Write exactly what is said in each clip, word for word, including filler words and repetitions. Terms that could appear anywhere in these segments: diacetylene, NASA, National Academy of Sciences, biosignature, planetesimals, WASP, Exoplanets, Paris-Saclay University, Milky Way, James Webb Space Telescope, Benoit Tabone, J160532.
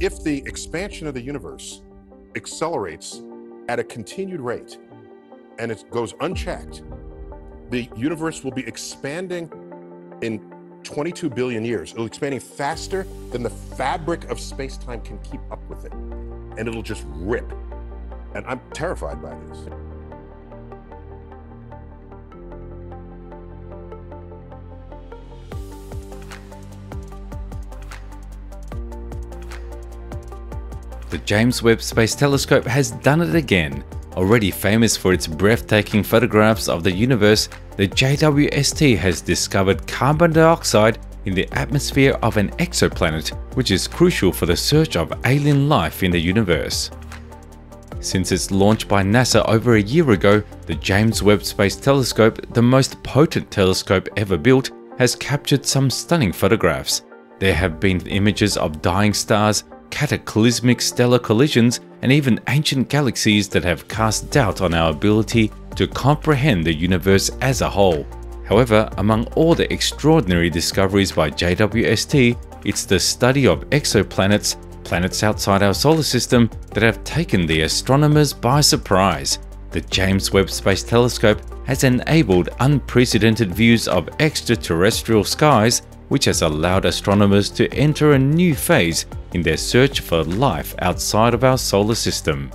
if the expansion of the universe accelerates at a continued rate and it goes unchecked, the universe will be expanding in twenty-two billion years. It'll be expanding faster than the fabric of space-time can keep up with it. And it'll just rip. And I'm terrified by this. The James Webb Space Telescope has done it again. Already famous for its breathtaking photographs of the universe, the J W S T has discovered carbon dioxide in the atmosphere of an exoplanet, which is crucial for the search of alien life in the universe. Since its launch by NASA over a year ago, the James Webb Space Telescope, the most potent telescope ever built, has captured some stunning photographs. There have been images of dying stars, cataclysmic stellar collisions, and even ancient galaxies that have cast doubt on our ability to comprehend the universe as a whole. However, among all the extraordinary discoveries by J W S T, it's the study of exoplanets, planets outside our solar system, that have taken the astronomers by surprise. The James Webb Space Telescope has enabled unprecedented views of extraterrestrial skies, which has allowed astronomers to enter a new phase in their search for life outside of our solar system.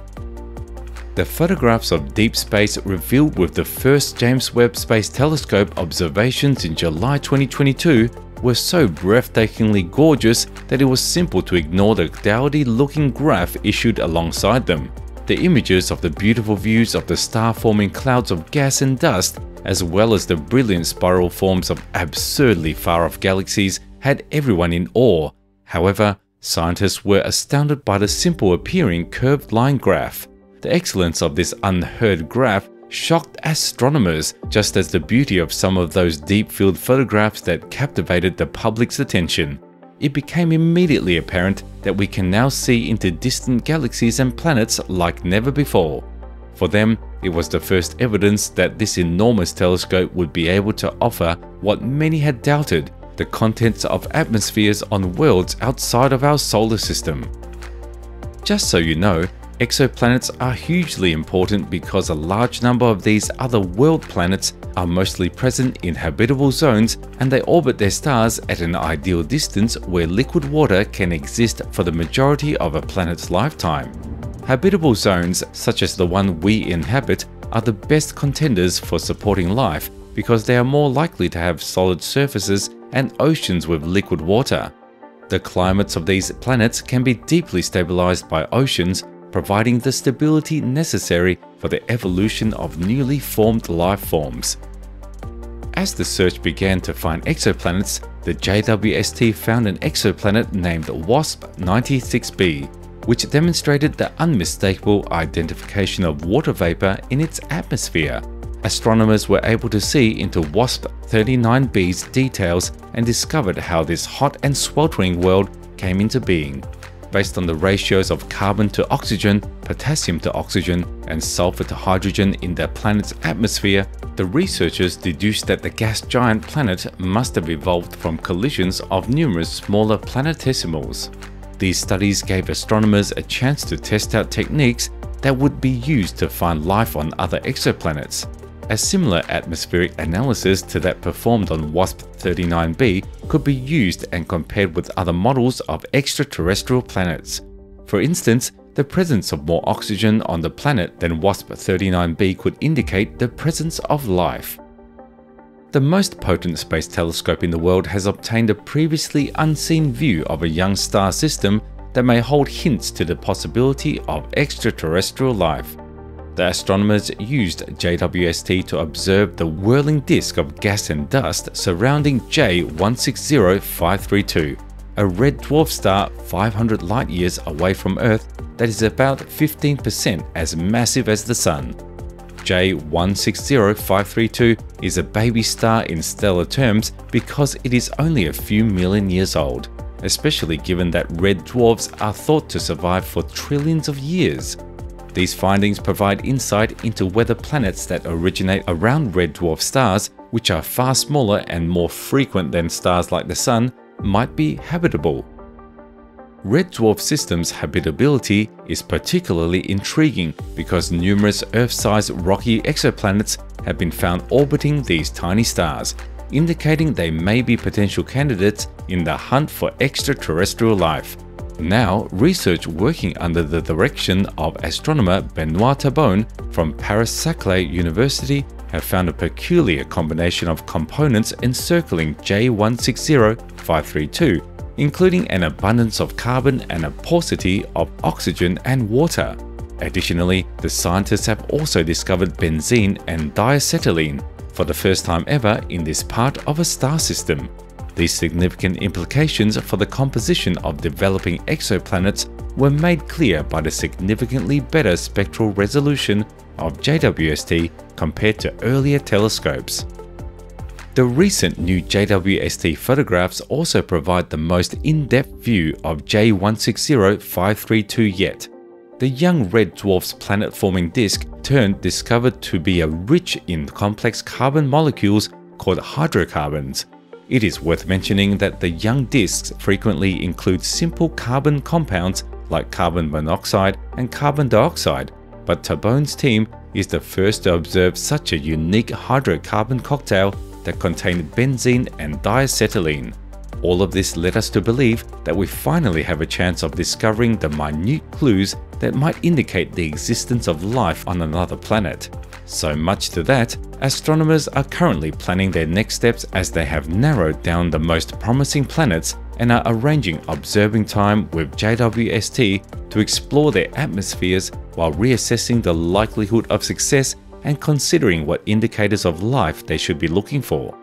The photographs of deep space revealed with the first James Webb Space Telescope observations in July twenty twenty-two were so breathtakingly gorgeous that it was simple to ignore the dowdy-looking graph issued alongside them. The images of the beautiful views of the star-forming clouds of gas and dust, as well as the brilliant spiral forms of absurdly far-off galaxies, had everyone in awe. However, scientists were astounded by the simple appearing curved line graph. The excellence of this unheard graph shocked astronomers, just as the beauty of some of those deep-field photographs that captivated the public's attention. It became immediately apparent that we can now see into distant galaxies and planets like never before. For them, it was the first evidence that this enormous telescope would be able to offer what many had doubted: the contents of atmospheres on worlds outside of our solar system. Just so you know, exoplanets are hugely important because a large number of these other-world planets are mostly present in habitable zones, and they orbit their stars at an ideal distance where liquid water can exist for the majority of a planet's lifetime. Habitable zones, such as the one we inhabit, are the best contenders for supporting life because they are more likely to have solid surfaces and oceans with liquid water. The climates of these planets can be deeply stabilized by oceans, providing the stability necessary for the evolution of newly formed life forms. As the search began to find exoplanets, the J W S T found an exoplanet named WASP ninety-six b, which demonstrated the unmistakable identification of water vapor in its atmosphere. Astronomers were able to see into WASP thirty-nine b's details and discovered how this hot and sweltering world came into being. Based on the ratios of carbon to oxygen, potassium to oxygen, and sulfur to hydrogen in the planet's atmosphere, the researchers deduced that the gas giant planet must have evolved from collisions of numerous smaller planetesimals. These studies gave astronomers a chance to test out techniques that would be used to find life on other exoplanets. A similar atmospheric analysis to that performed on WASP thirty-nine b could be used and compared with other models of extraterrestrial planets. For instance, the presence of more oxygen on the planet than WASP thirty-nine b could indicate the presence of life. The most potent space telescope in the world has obtained a previously unseen view of a young star system that may hold hints to the possibility of extraterrestrial life. The astronomers used J W S T to observe the whirling disk of gas and dust surrounding J one six zero five three two, a red dwarf star five hundred light-years away from Earth that is about fifteen percent as massive as the Sun. J one six zero five three two is a baby star in stellar terms because it is only a few million years old, especially given that red dwarfs are thought to survive for trillions of years. These findings provide insight into whether planets that originate around red dwarf stars, which are far smaller and more frequent than stars like the Sun, might be habitable. Red dwarf systems' habitability is particularly intriguing because numerous Earth-sized rocky exoplanets have been found orbiting these tiny stars, indicating they may be potential candidates in the hunt for extraterrestrial life. Now, research working under the direction of astronomer Benoit Tabone from Paris-Saclay University have found a peculiar combination of components encircling J one six zero five three two, including an abundance of carbon and a paucity of oxygen and water. Additionally, the scientists have also discovered benzene and diacetylene for the first time ever in this part of a star system. These significant implications for the composition of developing exoplanets were made clear by the significantly better spectral resolution of J W S T compared to earlier telescopes. The recent new J W S T photographs also provide the most in-depth view of J one six zero five three two yet. The young red dwarf's planet-forming disk turned discovered to be rich in complex carbon molecules called hydrocarbons. It is worth mentioning that the young disks frequently include simple carbon compounds like carbon monoxide and carbon dioxide, but Tabone's team is the first to observe such a unique hydrocarbon cocktail that contained benzene and diacetylene. All of this led us to believe that we finally have a chance of discovering the minute clues that might indicate the existence of life on another planet. So much to that, astronomers are currently planning their next steps as they have narrowed down the most promising planets and are arranging observing time with J W S T to explore their atmospheres while reassessing the likelihood of success and considering what indicators of life they should be looking for.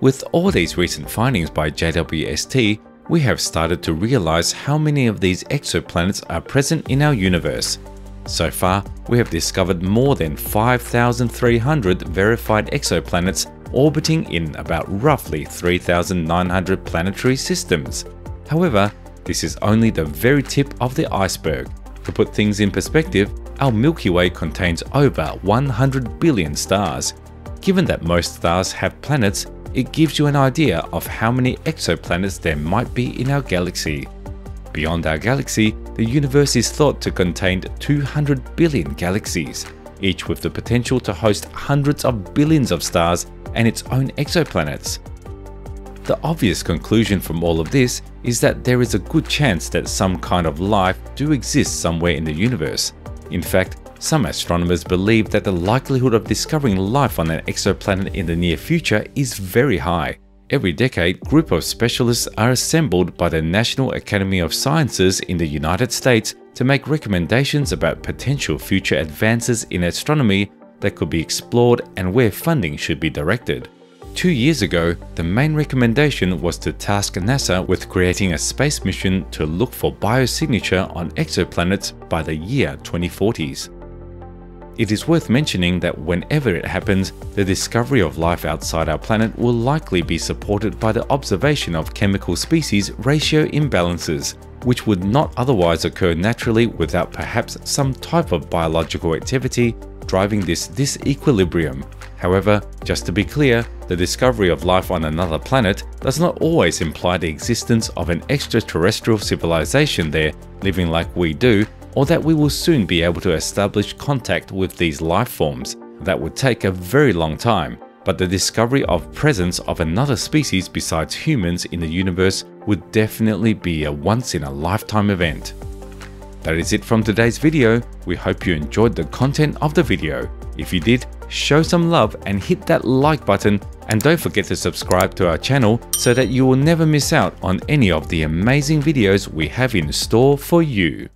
With all these recent findings by J W S T, we have started to realize how many of these exoplanets are present in our universe. So far, we have discovered more than five thousand three hundred verified exoplanets orbiting in about roughly three thousand nine hundred planetary systems. However, this is only the very tip of the iceberg. To put things in perspective, our Milky Way contains over one hundred billion stars. Given that most stars have planets, it gives you an idea of how many exoplanets there might be in our galaxy. Beyond our galaxy, the universe is thought to contain two hundred billion galaxies, each with the potential to host hundreds of billions of stars and its own exoplanets. The obvious conclusion from all of this is that there is a good chance that some kind of life do exist somewhere in the universe. In fact, some astronomers believe that the likelihood of discovering life on an exoplanet in the near future is very high. Every decade, a group of specialists are assembled by the National Academy of Sciences in the United States to make recommendations about potential future advances in astronomy that could be explored and where funding should be directed. Two years ago, the main recommendation was to task NASA with creating a space mission to look for biosignature on exoplanets by the year twenty forties. It is worth mentioning that whenever it happens, the discovery of life outside our planet will likely be supported by the observation of chemical species ratio imbalances, which would not otherwise occur naturally without perhaps some type of biological activity driving this disequilibrium. However, just to be clear, the discovery of life on another planet does not always imply the existence of an extraterrestrial civilization there living like we do, or that we will soon be able to establish contact with these life forms. That would take a very long time, but the discovery of presence of another species besides humans in the universe would definitely be a once-in-a-lifetime event. That is it from today's video. We hope you enjoyed the content of the video. If you did, show some love and hit that like button, and don't forget to subscribe to our channel so that you will never miss out on any of the amazing videos we have in store for you.